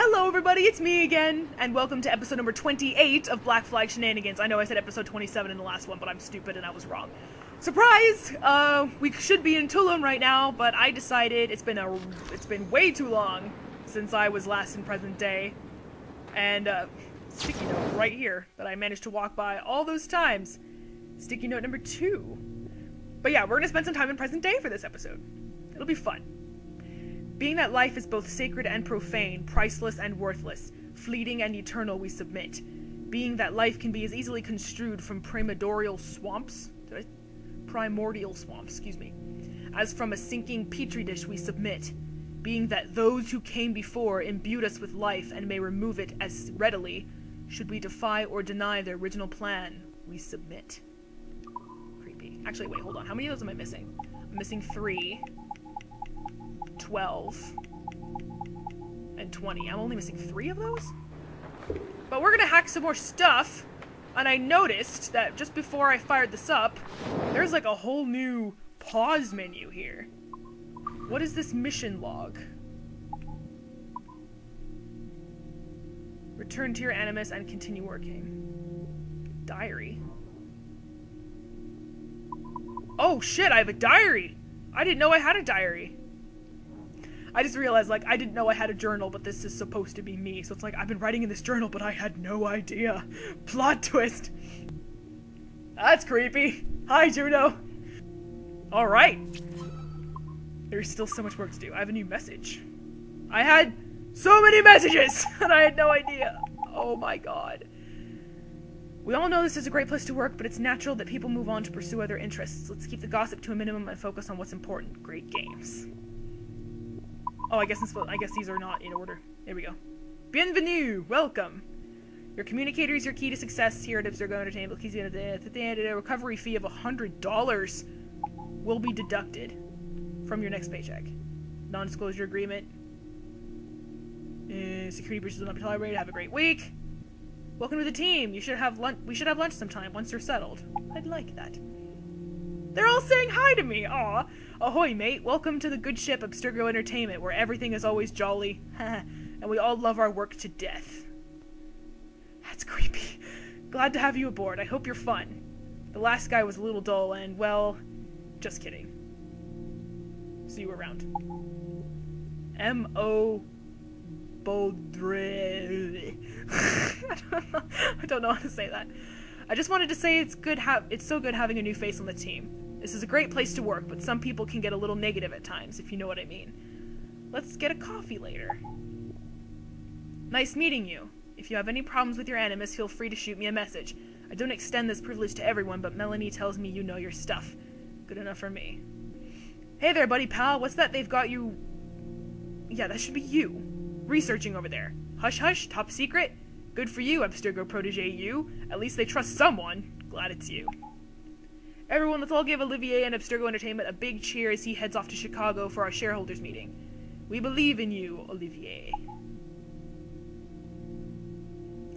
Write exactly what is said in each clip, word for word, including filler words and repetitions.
Hello everybody, it's me again, and welcome to episode number twenty-eight of Black Flag Shenanigans. I know I said episode twenty-seven in the last one, but I'm stupid and I was wrong. Surprise! Uh, we should be in Tulum right now, but I decided it's been a, it's been way too long since I was last in present day. And, uh, sticky note right here that I managed to walk by all those times. Sticky note number two. But yeah, we're gonna spend some time in present day for this episode. It'll be fun. Being that life is both sacred and profane, priceless and worthless, fleeting and eternal, we submit. Being that life can be as easily construed from primordial swamps, did I? primordial swamps, excuse me, as from a sinking petri dish, we submit. Being that those who came before imbued us with life and may remove it as readily, should we defy or deny their original plan, we submit. Creepy. Actually, wait, hold on. How many of those am I missing? I'm missing three. twelve and twenty. I'm only missing three of those? But we're gonna hack some more stuff, and I noticed that just before I fired this up, there's like a whole new pause menu here. What is this mission log? Return to your animus and continue working. Diary. Oh shit, I have a diary! I didn't know I had a diary. I just realized, like, I didn't know I had a journal, but this is supposed to be me. So it's like, I've been writing in this journal, but I had no idea. Plot twist. That's creepy. Hi, Juno. All right. There's still so much work to do. I have a new message. I had so many messages, and I had no idea. Oh my god. We all know this is a great place to work, but it's natural that people move on to pursue other interests. Let's keep the gossip to a minimum and focus on what's important. Great games. Oh, I guess this, I guess these are not in order. There we go. Bienvenue! Welcome! Your communicator is your key to success here at Abstergo Entertainment. A recovery fee of one hundred dollars will be deducted from your next paycheck. Non-disclosure agreement. Uh, security breaches will not be tolerated. Have a great week! Welcome to the team! You should have lunch. We should have lunch sometime once you're settled. I'd like that. They're all saying hi to me! Aw! Ahoy, mate! Welcome to the good ship Abstergo Entertainment, where everything is always jolly, and we all love our work to death. That's creepy. Glad to have you aboard. I hope you're fun. The last guy was a little dull, and, well, just kidding. See you around. M O Baudre. I don't know how to say that. I just wanted to say it's good. Ha it's so good having a new face on the team. This is a great place to work, but some people can get a little negative at times, if you know what I mean. Let's get a coffee later. Nice meeting you. If you have any problems with your animus, feel free to shoot me a message. I don't extend this privilege to everyone, but Melanie tells me you know your stuff. Good enough for me. Hey there, buddy pal. What's that they've got you... Yeah, that should be you. Researching over there. Hush hush, top secret. Good for you, Abstergo protege you. At least they trust someone. Glad it's you. Everyone, let's all give Olivier and Abstergo Entertainment a big cheer as he heads off to Chicago for our shareholders meeting. We believe in you, Olivier.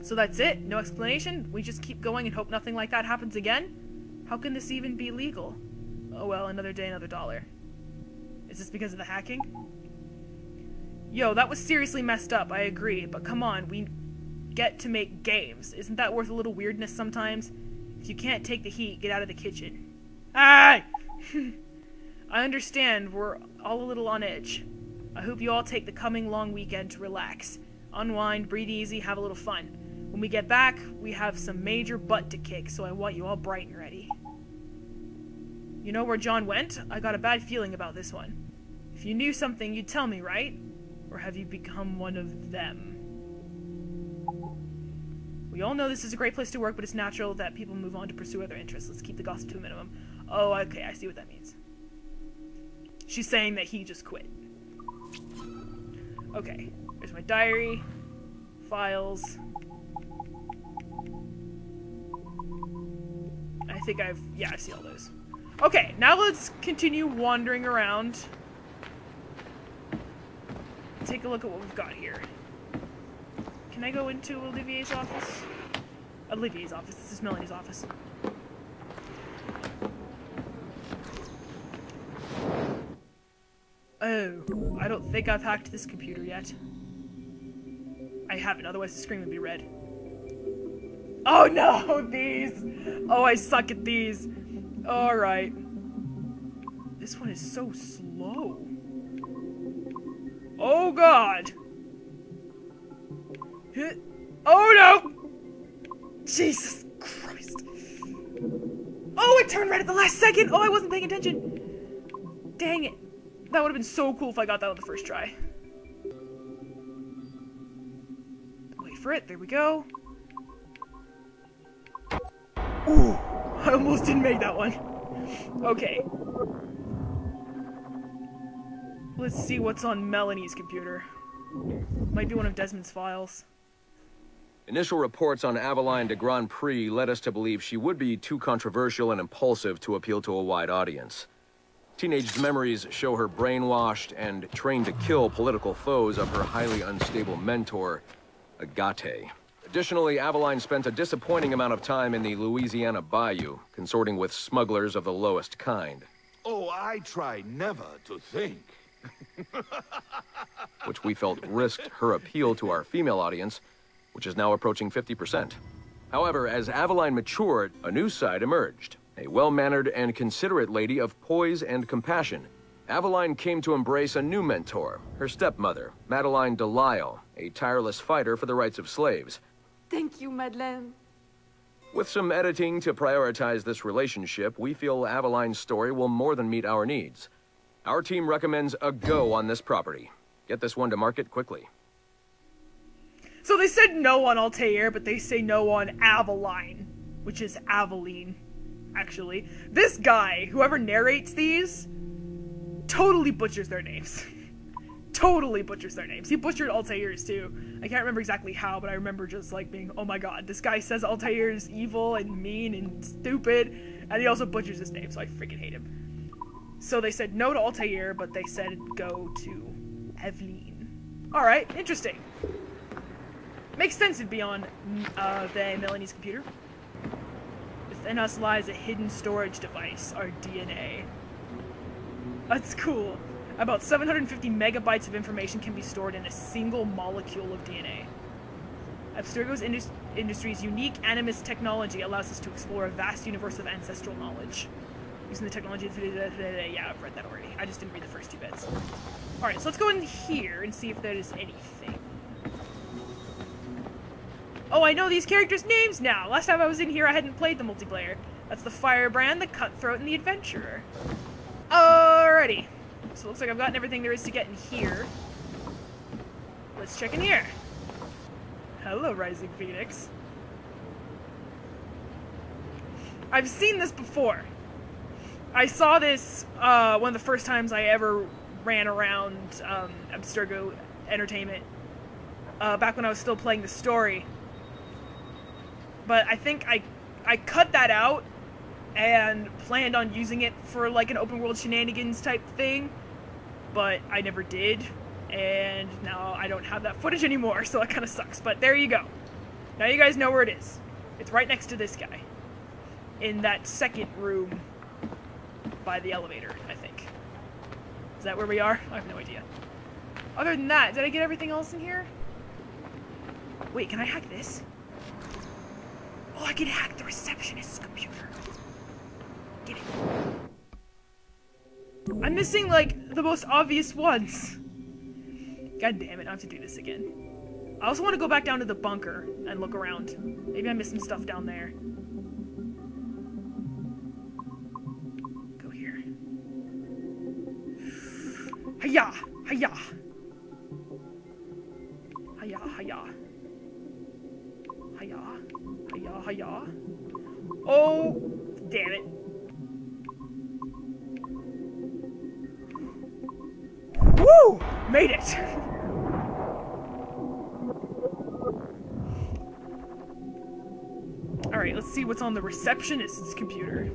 So that's it? No explanation? We just keep going and hope nothing like that happens again? How can this even be legal? Oh well, another day, another dollar. Is this because of the hacking? Yo, that was seriously messed up, I agree, but come on, we get to make games. Isn't that worth a little weirdness sometimes? If you can't take the heat, get out of the kitchen. Ah! I understand, we're all a little on edge. I hope you all take the coming long weekend to relax. Unwind, breathe easy, have a little fun. When we get back, we have some major butt to kick, so I want you all bright and ready. You know where John went? I got a bad feeling about this one. If you knew something, you'd tell me, right? Or have you become one of them? We all know this is a great place to work, but it's natural that people move on to pursue other interests. Let's keep the gossip to a minimum. Oh, okay, I see what that means. She's saying that he just quit. Okay, there's my diary, files. I think I've, yeah, I see all those. Okay, now let's continue wandering around. Take a look at what we've got here. Can I go into Olivier's office? Olivier's office. This is Melanie's office. Oh, I don't think I've hacked this computer yet. I haven't, otherwise the screen would be red. Oh no, these! Oh, I suck at these. Alright. This one is so slow. Oh god! Oh no! Jesus Christ! Oh, it turned red at the last second! Oh, I wasn't paying attention! Dang it. That would have been so cool if I got that on the first try. Wait for it, there we go. Ooh, I almost didn't make that one. Okay. Let's see what's on Melanie's computer. Might be one of Desmond's files. Initial reports on Aveline de Grandpré led us to believe she would be too controversial and impulsive to appeal to a wide audience. Teenage memories show her brainwashed and trained to kill political foes of her highly unstable mentor, Agathe. Additionally, Aveline spent a disappointing amount of time in the Louisiana bayou, consorting with smugglers of the lowest kind. Oh, I try never to think. Which we felt risked her appeal to our female audience, which is now approaching fifty percent. However, as Aveline matured, a new side emerged. A well-mannered and considerate lady of poise and compassion, Aveline came to embrace a new mentor, her stepmother, Madeline Delisle, a tireless fighter for the rights of slaves. Thank you, Madeleine. With some editing to prioritize this relationship, we feel Aveline's story will more than meet our needs. Our team recommends a go on this property. Get this one to market quickly. So they said no on Altair, but they say no on Aveline, which is Aveline, actually. This guy, whoever narrates these, totally butchers their names. Totally butchers their names. He butchered Altair's too. I can't remember exactly how, but I remember just like being, oh my god, this guy says Altair is evil and mean and stupid, and he also butchers his name, so I freaking hate him. So they said no to Altair, but they said go to Aveline. Alright, interesting. Makes sense it'd be on uh, the Melanie's computer. Within us lies a hidden storage device, our D N A. That's cool. About seven hundred fifty megabytes of information can be stored in a single molecule of D N A. Abstergo's indus industry's unique animus technology allows us to explore a vast universe of ancestral knowledge. Using the technology... Yeah, I've read that already. I just didn't read the first two bits. Alright, so let's go in here and see if there is anything. Oh, I know these characters' names now! Last time I was in here, I hadn't played the multiplayer. That's the Firebrand, the Cutthroat, and the Adventurer. Alrighty. So it looks like I've gotten everything there is to get in here. Let's check in here. Hello, Rising Phoenix. I've seen this before. I saw this uh, one of the first times I ever ran around um, Abstergo Entertainment. Uh, back when I was still playing the story. But I think I I cut that out and planned on using it for like an open world shenanigans type thing, but I never did, and now I don't have that footage anymore, so that kind of sucks. But there you go. Now you guys know where it is. It's right next to this guy in that second room by the elevator, I think. Is that where we are? I have no idea. Other than that, did I get everything else in here? Wait, can I hack this? Oh, I can hack the receptionist's computer. Get it. I'm missing, like, the most obvious ones. God damn it, I have to do this again. I also want to go back down to the bunker and look around. Maybe I missed some stuff down there. Go here. Hiya! Hiya! Hiya, hiya. Hiya, hiya, hiya. Oh, damn it. Woo! Made it! Alright, let's see what's on the receptionist's computer.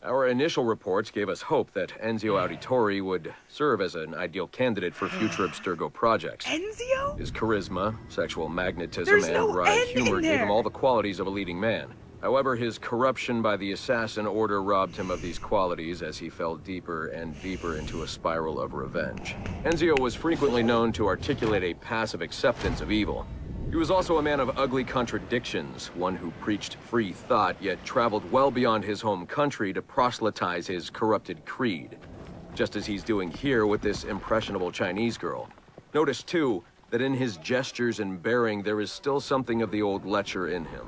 Our initial reports gave us hope that Ezio Auditore would serve as an ideal candidate for future Abstergo projects. Ezio? His charisma, sexual magnetism, There's and no wry humor gave him all the qualities of a leading man. However, his corruption by the assassin order robbed him of these qualities as he fell deeper and deeper into a spiral of revenge. Ezio was frequently known to articulate a passive acceptance of evil. He was also a man of ugly contradictions, one who preached free thought, yet traveled well beyond his home country to proselytize his corrupted creed, just as he's doing here with this impressionable Chinese girl. Notice, too, that in his gestures and bearing, there is still something of the old lecher in him.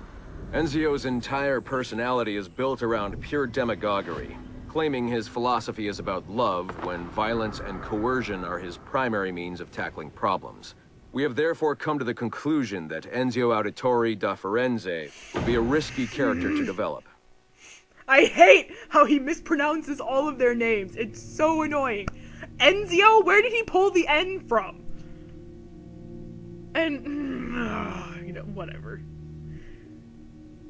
Enzio's entire personality is built around pure demagoguery, claiming his philosophy is about love when violence and coercion are his primary means of tackling problems. We have therefore come to the conclusion that Ezio Auditore da Firenze would be a risky character to develop. I hate how he mispronounces all of their names. It's so annoying. Ezio? Where did he pull the N from? And, uh, you know, whatever.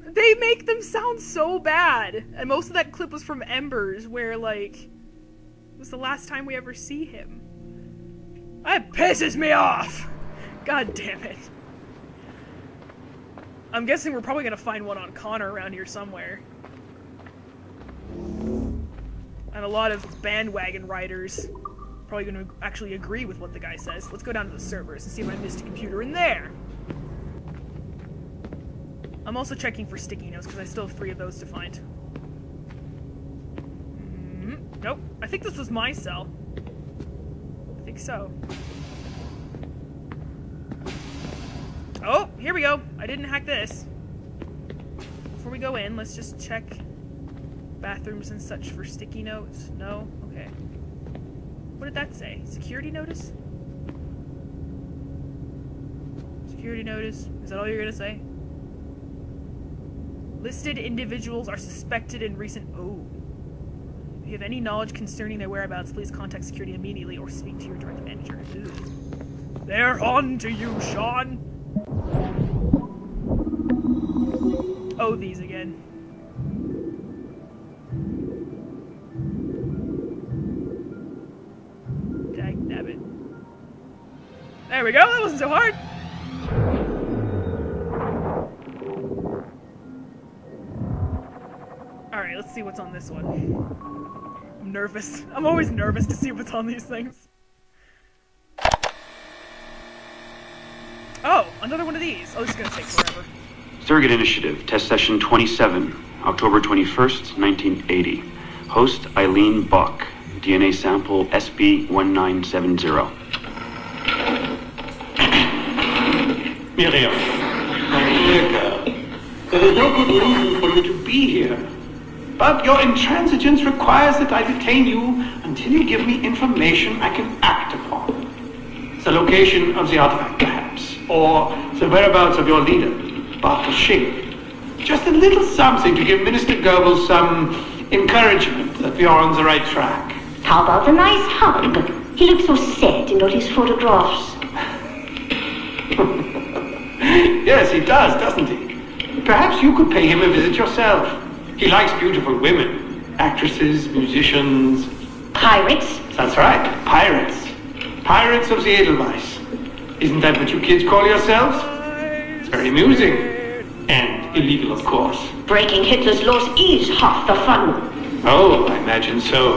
They make them sound so bad. And most of that clip was from Embers, where, like, it was the last time we ever see him. That pisses me off! God damn it. I'm guessing we're probably gonna find one on Connor around here somewhere. And a lot of bandwagon riders probably gonna actually agree with what the guy says. Let's go down to the servers and see if I missed a computer in there! I'm also checking for sticky notes because I still have three of those to find. Mm-hmm. Nope. I think this was my cell. I think so. Oh, here we go. I didn't hack this. Before we go in, let's just check bathrooms and such for sticky notes. No? Okay. What did that say? Security notice? Security notice? Is that all you're gonna say? Listed individuals are suspected in recent... Oh. If you have any knowledge concerning their whereabouts, please contact security immediately or speak to your direct manager. Ooh. They're on to you, Sean! Oh, these again. Dag nabbit. There we go, that wasn't so hard! Alright, let's see what's on this one. I'm nervous. I'm always nervous to see what's on these things. Oh, another one of these. Oh, this is gonna take forever. Surrogate Initiative, Test Session twenty-seven, October twenty-first, nineteen eighty. Host Eileen Buck, D N A sample S B one nine seven zero. Miriam, my dear girl, there is no good reason for you to be here. But your intransigence requires that I detain you until you give me information I can act upon. The location of the artifact, perhaps, or the whereabouts of your leader, Bartol Schink. Just a little something to give Minister Goebbels some encouragement that we are on the right track. How about a nice hug? He looks so sad in all his photographs. Yes, he does, doesn't he? Perhaps you could pay him a visit yourself. He likes beautiful women. Actresses, musicians... Pirates? That's right, pirates. Pirates of the Edelweiss. Isn't that what you kids call yourselves? It's very amusing. And illegal, of course. Breaking Hitler's laws is half the fun. Oh, I imagine so.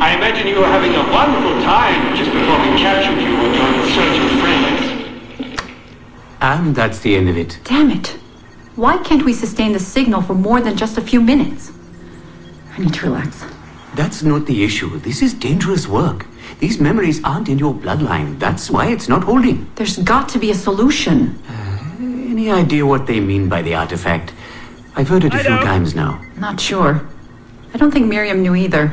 I imagine you were having a wonderful time just before we captured you and your insurgent friends. And that's the end of it. Damn it. Why can't we sustain the signal for more than just a few minutes? I need to relax. That's not the issue. This is dangerous work. These memories aren't in your bloodline. That's why it's not holding. There's got to be a solution. Uh, any idea what they mean by the artifact? I've heard it a I few don't. times now. Not sure. I don't think Miriam knew either.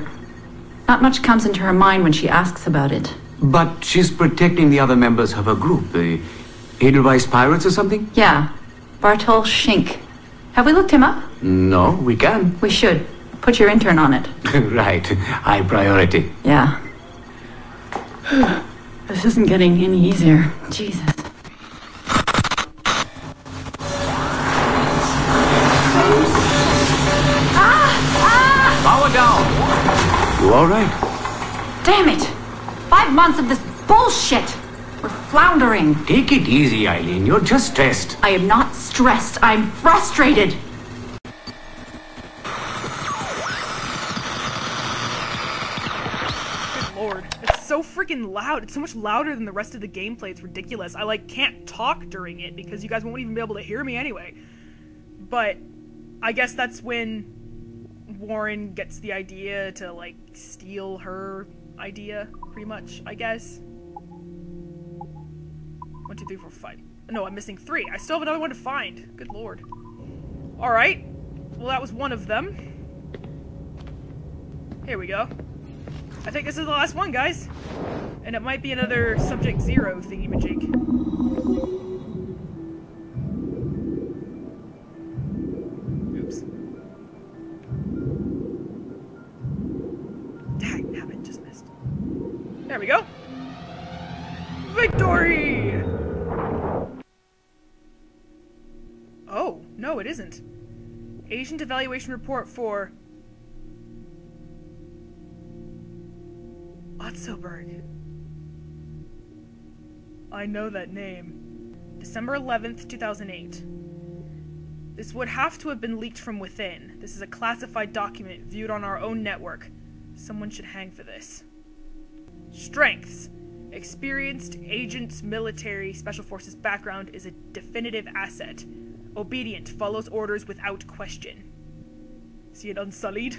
Not much comes into her mind when she asks about it. But she's protecting the other members of her group, the Edelweiss Pirates or something? Yeah. Bartol Schink. Have we looked him up? No, we can. We should. Put your intern on it. Right. High priority. Yeah. This isn't getting any easier. Jesus. Ah! Ah! Power down! You all right? Damn it! Five months of this bullshit! We're floundering. Take it easy, Eileen. You're just stressed. I am not stressed. I'm frustrated. freaking loud. It's so much louder than the rest of the gameplay. It's ridiculous. I, like, can't talk during it because you guys won't even be able to hear me anyway. But I guess that's when Warren gets the idea to, like, steal her idea, pretty much, I guess. One, two, three, four, five. No, I'm missing three. I still have another one to find. Good lord. Alright. Well, that was one of them. Here we go. I think this is the last one, guys. And it might be another Subject Zero thingy-majig. Oops. Dang, nabbit, just missed. There we go. Victory! Oh, no it isn't. Agent Evaluation Report for Otsoberg. I know that name. December eleventh, two thousand eight. This would have to have been leaked from within. This is a classified document viewed on our own network. Someone should hang for this. Strengths. Experienced agents, military, special forces background is a definitive asset. Obedient, follows orders without question. See it unsullied?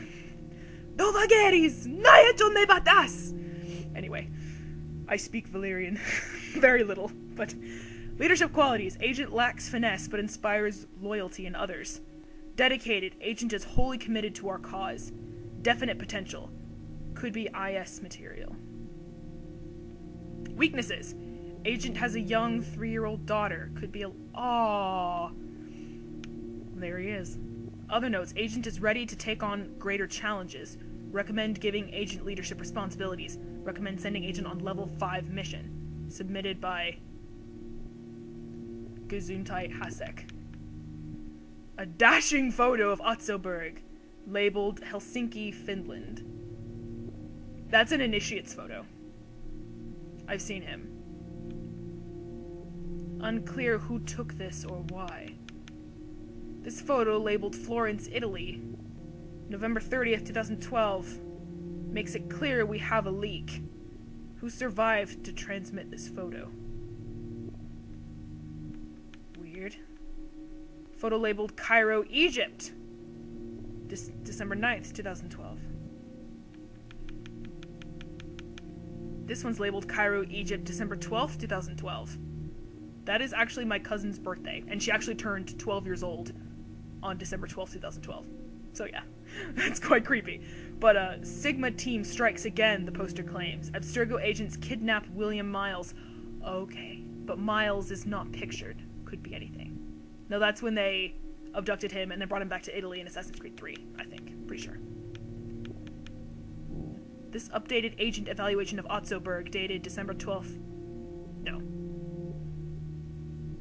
No vageris! Naejon ne batas! Anyway, I speak Valyrian. Very little, but... Leadership qualities. Agent lacks finesse, but inspires loyalty in others. Dedicated. Agent is wholly committed to our cause. Definite potential. Could be I S material. Weaknesses. Agent has a young three-year-old daughter. Could be a... Aww. There he is. Other notes. Agent is ready to take on greater challenges. Recommend giving agent leadership responsibilities. Recommend sending agent on level five mission. Submitted by Gazuntai Hasek. A dashing photo of Otsoberg, labeled Helsinki, Finland. That's an initiate's photo. I've seen him. Unclear who took this or why. This photo, labeled Florence, Italy, November thirtieth, two thousand twelve, makes it clear we have a leak. Who survived to transmit this photo? Weird. Photo labeled Cairo, Egypt, De- December ninth, two thousand twelve. This one's labeled Cairo, Egypt, December twelfth, two thousand twelve. That is actually my cousin's birthday, and she actually turned twelve years old on December twelfth, two thousand twelve. So yeah, that's quite creepy. But uh, Sigma team strikes again, the poster claims. Abstergo agents kidnap William Miles. Okay, but Miles is not pictured. Could be anything. No, that's when they abducted him and then brought him back to Italy in Assassin's Creed three, I think. Pretty sure. This updated agent evaluation of Otsoberg, dated December twelfth... No.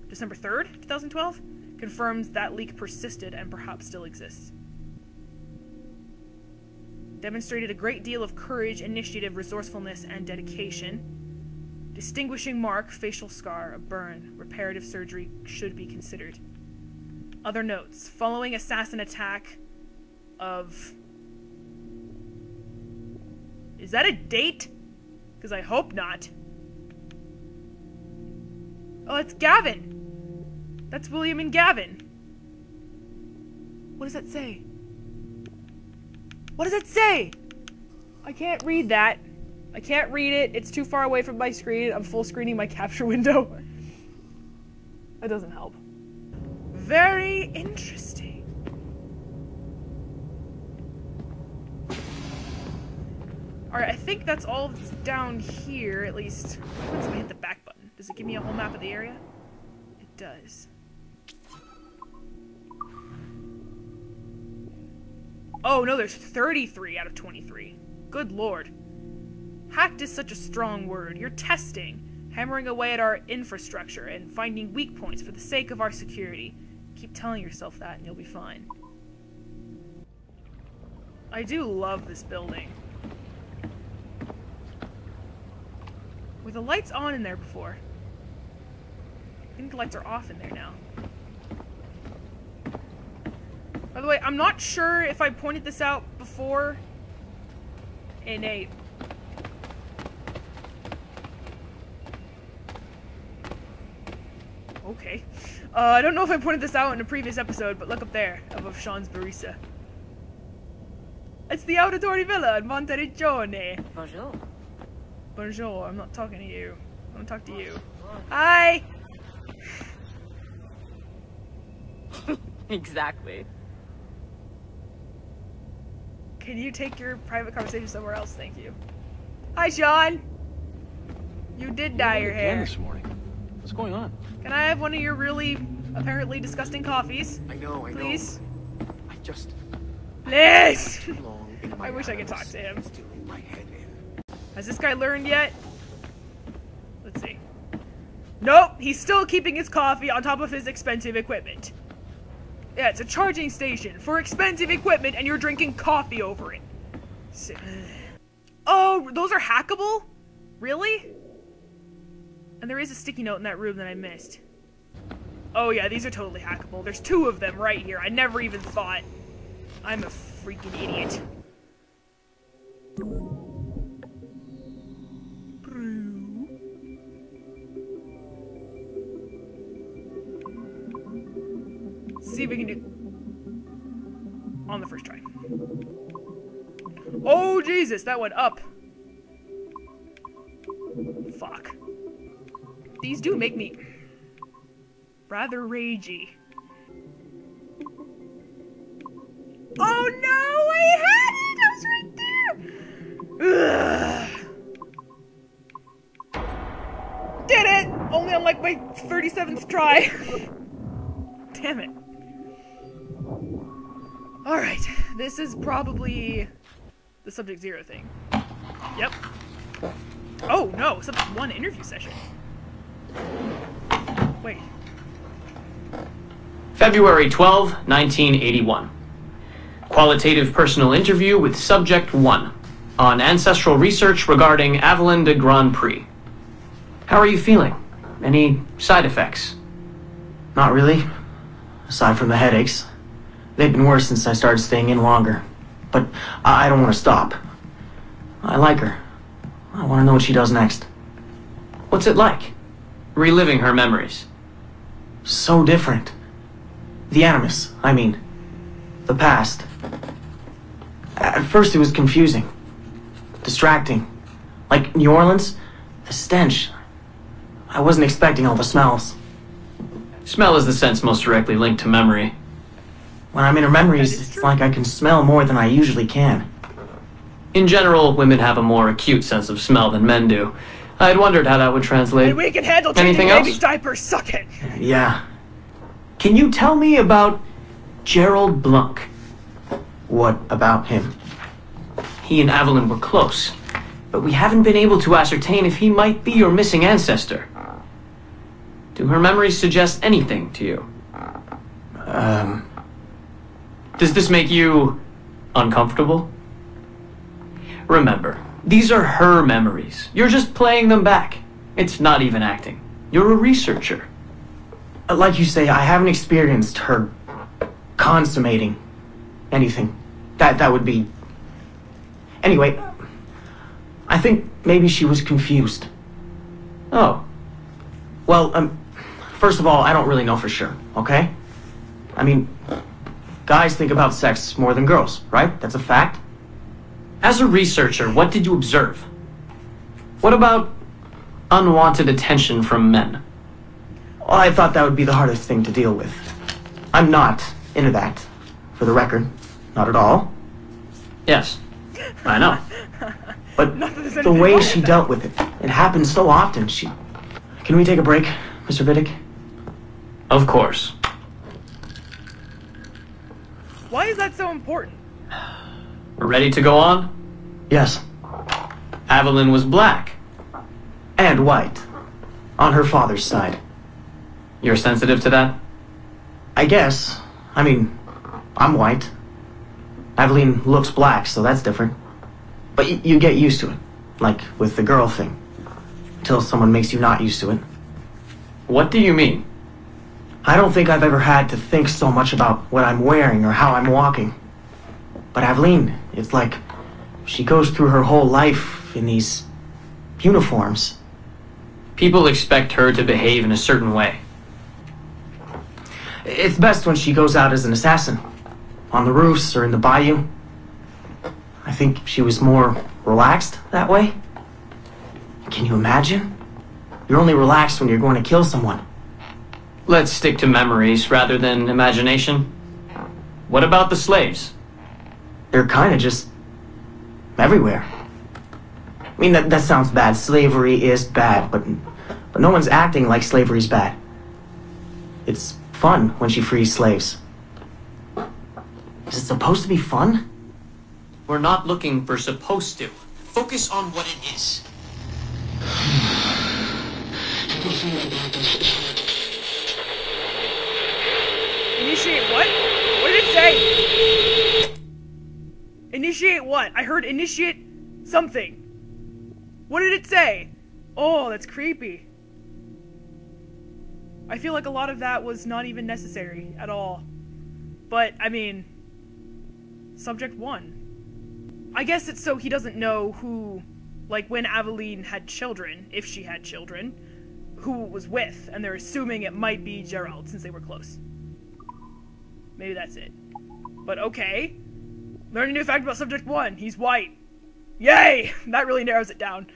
December third, two thousand twelve, confirms that leak persisted and perhaps still exists. Demonstrated a great deal of courage, initiative, resourcefulness, and dedication. Distinguishing mark, facial scar, a burn. Reparative surgery should be considered. Other notes. Following assassin attack of... Is that a date? Because I hope not. Oh, it's Gavin! That's William and Gavin. What does that say? What does it say? I can't read that. I can't read it. It's too far away from my screen. I'm full screening my capture window. That doesn't help. Very interesting. Alright, I think that's all that's down here, at least. What happens if I hit the back button? Does it give me a whole map of the area? It does. Oh no, there's thirty-three out of twenty-three. Good lord. Hacked is such a strong word. You're testing, hammering away at our infrastructure, and finding weak points for the sake of our security. Keep telling yourself that and you'll be fine. I do love this building. Were the lights on in there before? I think the lights are off in there now. By the way, I'm not sure if I pointed this out before in a Okay. Uh, I don't know if I pointed this out in a previous episode, but look up there, above Sean's barista. It's the Auditore Villa in Monteriggioni. Bonjour. Bonjour, I'm not talking to you. I'm gonna talk to you. Hi! Exactly. Can you take your private conversation somewhere else? Thank you. Hi, Sean! You did dye your hair. This morning. What's going on? Can I have one of your really, apparently disgusting coffees? I know, I know. Please? I just... Please! I wish I could talk to him. Has this guy learned yet? Let's see. Nope, he's still keeping his coffee on top of his expensive equipment. Yeah, it's a charging station for expensive equipment and you're drinking coffee over it. So, oh, those are hackable? Really? And there is a sticky note in that room that I missed. Oh yeah, these are totally hackable. There's two of them right here. I never even thought. I'm a freaking idiot. See if we can do on the first try. Oh Jesus, that went up. Fuck. These do make me rather ragey. Oh no, I had it! I was right there! Ugh. Did it! Only on like my thirty-seventh try. Damn it. Alright, this is probably the Subject Zero thing. Yep. Oh no, Subject One interview session. Wait. February twelfth, nineteen eighty-one. Qualitative personal interview with Subject One on ancestral research regarding Aveline de Grandpré. How are you feeling? Any side effects? Not really. Aside from the headaches. They've been worse since I started staying in longer. But I don't want to stop. I like her. I want to know what she does next. What's it like? Reliving her memories. So different. The Animus, I mean. The past. At first it was confusing. Distracting. Like New Orleans, the stench. I wasn't expecting all the smells. Smell is the sense most directly linked to memory. When I'm in her memories, it's like I can smell more than I usually can. In general, women have a more acute sense of smell than men do. I had wondered how that would translate. And we can handle anything else? Baby's diaper, suck it! Yeah. Can you tell me about Gerald Blanc? What about him? He and Aveline were close, but we haven't been able to ascertain if he might be your missing ancestor. Do her memories suggest anything to you? Um... Does this make you uncomfortable? Remember, these are her memories. You're just playing them back. It's not even acting. You're a researcher. Like you say, I haven't experienced her consummating anything. That that would be... Anyway, I think maybe she was confused. Oh. Well, um, first of all, I don't really know for sure, okay? I mean... Guys think about sex more than girls, right? That's a fact. As a researcher, what did you observe? What about unwanted attention from men? Well, I thought that would be the hardest thing to deal with. I'm not into that, for the record. Not at all. Yes, I know. But the way she dealt with it, it happened so often. She... Can we take a break, Mister Vidic? Of course. Why is that so important? Ready to go on? Yes. Aveline was black. And white. On her father's side. You're sensitive to that? I guess. I mean, I'm white. Aveline looks black, so that's different. But you get used to it. Like with the girl thing. Until someone makes you not used to it. What do you mean? I don't think I've ever had to think so much about what I'm wearing or how I'm walking. But Aveline, it's like she goes through her whole life in these uniforms. People expect her to behave in a certain way. It's best when she goes out as an assassin. On the roofs or in the bayou. I think she was more relaxed that way. Can you imagine? You're only relaxed when you're going to kill someone. Let's stick to memories rather than imagination. What about the slaves? They're kind of just everywhere. I mean, that, that sounds bad. Slavery is bad, but, but no one's acting like slavery's bad. It's fun when she frees slaves. Is it supposed to be fun? We're not looking for supposed to. Focus on what it is. Initiate what? What did it say? Initiate what? I heard initiate something. What did it say? Oh, that's creepy. I feel like a lot of that was not even necessary at all. But, I mean... Subject one. I guess it's so he doesn't know who... Like, when Aveline had children, if she had children, who was with, and they're assuming it might be Gerald, since they were close. Maybe that's it. But okay. Learn a new fact about Subject one. He's white. Yay! That really narrows it down.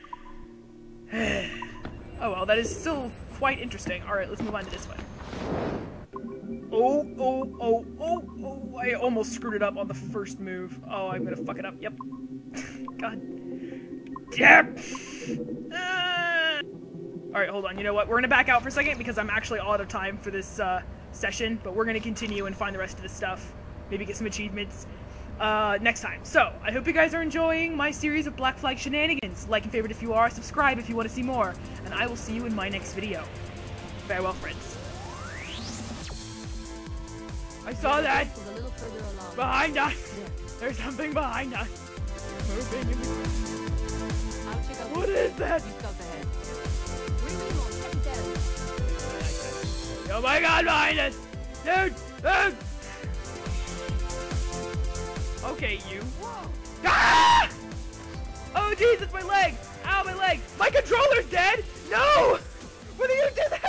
Oh well, that is still quite interesting. Alright, let's move on to this one. Oh, oh, oh, oh, oh, I almost screwed it up on the first move. Oh, I'm gonna fuck it up. Yep. God. Yep. Uh. Alright, hold on. You know what? We're gonna back out for a second because I'm actually all out of time for this uh, session, but we're gonna continue and find the rest of the stuff. Maybe get some achievements uh, next time. So, I hope you guys are enjoying my series of Black Flag Shenanigans. Like and favorite if you are, subscribe if you want to see more, and I will see you in my next video. Farewell, friends. I saw that! Behind us! There's something behind us! Moving in the... What is that? Oh my god, behind us! Dude! Dude! Okay, you. Whoa. Ah! Oh Jesus, my leg! Ow, my leg! My controller's dead! No! What do you do that?